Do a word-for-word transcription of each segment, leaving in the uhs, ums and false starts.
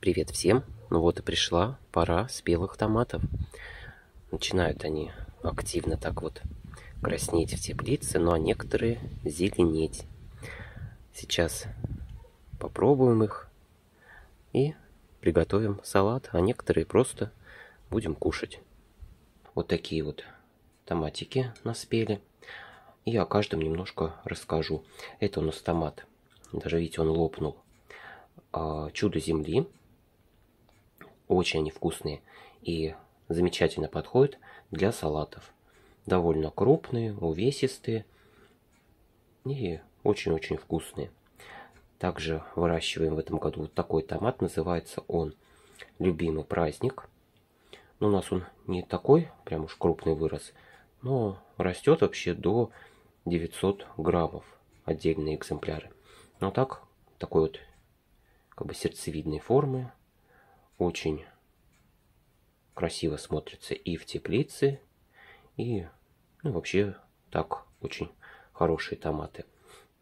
Привет всем! Ну вот и пришла пора спелых томатов. Начинают они активно так вот краснеть в теплице, ну а некоторые зеленеть. Сейчас попробуем их и приготовим салат, а некоторые просто будем кушать. Вот такие вот томатики наспели. И о каждом немножко расскажу. Это у нас томат, даже видите, он лопнул. Чудо земли. Очень они вкусные и замечательно подходят для салатов. Довольно крупные, увесистые и очень-очень вкусные. Также выращиваем в этом году вот такой томат. Называется он «Любимый праздник». Но у нас он не такой, прям уж крупный вырос, но растет вообще до девятисот граммов отдельные экземпляры. Но так, такой вот как бы сердцевидной формы. Очень красиво смотрится и в теплице, и ну, вообще так очень хорошие томаты.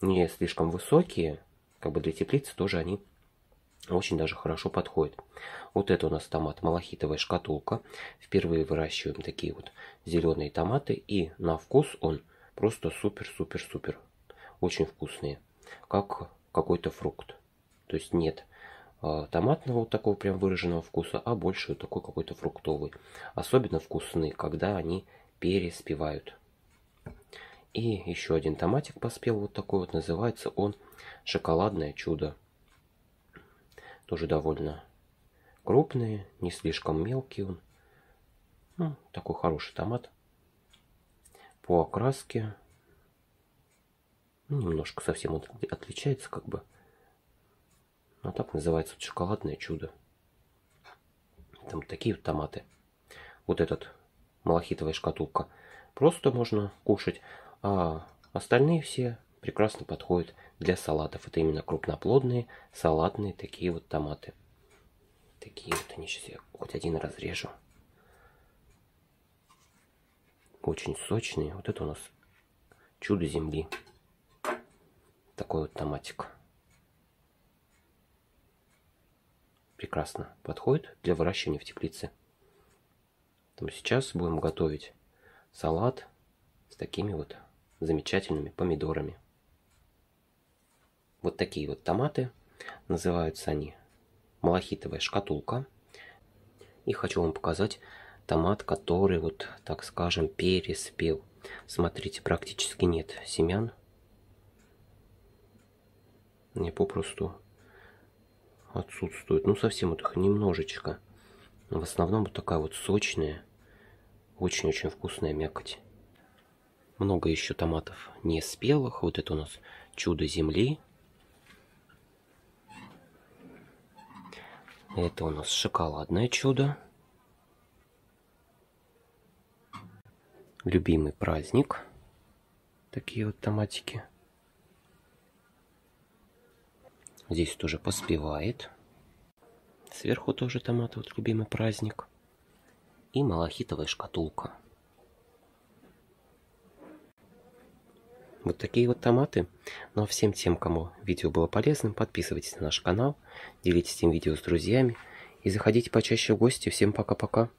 Не слишком высокие, как бы для теплицы тоже они очень даже хорошо подходят. Вот это у нас томат «Малахитовая шкатулка». Впервые выращиваем такие вот зеленые томаты, и на вкус он просто супер-супер-супер. Очень вкусные, как какой-то фрукт. То есть нет томатного вот такого прям выраженного вкуса, а больше вот такой какой-то фруктовый. Особенно вкусные, когда они переспевают. И еще один томатик поспел вот такой вот, называется он «Шоколадное чудо». Тоже довольно крупные, не слишком мелкий он. Ну, такой хороший томат. По окраске ну, немножко совсем он отличается как бы. А так называется вот «Шоколадное чудо». Там такие вот томаты. Вот этот «Малахитовая шкатулка» просто можно кушать, а остальные все прекрасно подходят для салатов. Это именно крупноплодные, салатные такие вот томаты. Такие вот они, сейчас я хоть один разрежу. Очень сочные. Вот это у нас «Чудо земли». Такой вот томатик. Прекрасно подходит для выращивания в теплице. Поэтому сейчас будем готовить салат с такими вот замечательными помидорами. Вот такие вот томаты. Называются они «Малахитовая шкатулка». И хочу вам показать томат, который вот, так скажем, переспел. Смотрите, практически нет семян. Не попросту отсутствует, ну совсем вот их немножечко. В основном вот такая вот сочная, очень-очень вкусная мякоть. Много еще томатов не спелых. Вот это у нас «Чудо земли». Это у нас «Шоколадное чудо». «Любимый праздник». Такие вот томатики. Здесь тоже поспевает. Сверху тоже томаты, вот «Любимый праздник». И «Малахитовая шкатулка». Вот такие вот томаты. Ну а всем тем, кому видео было полезным, подписывайтесь на наш канал, делитесь этим видео с друзьями и заходите почаще в гости. Всем пока-пока.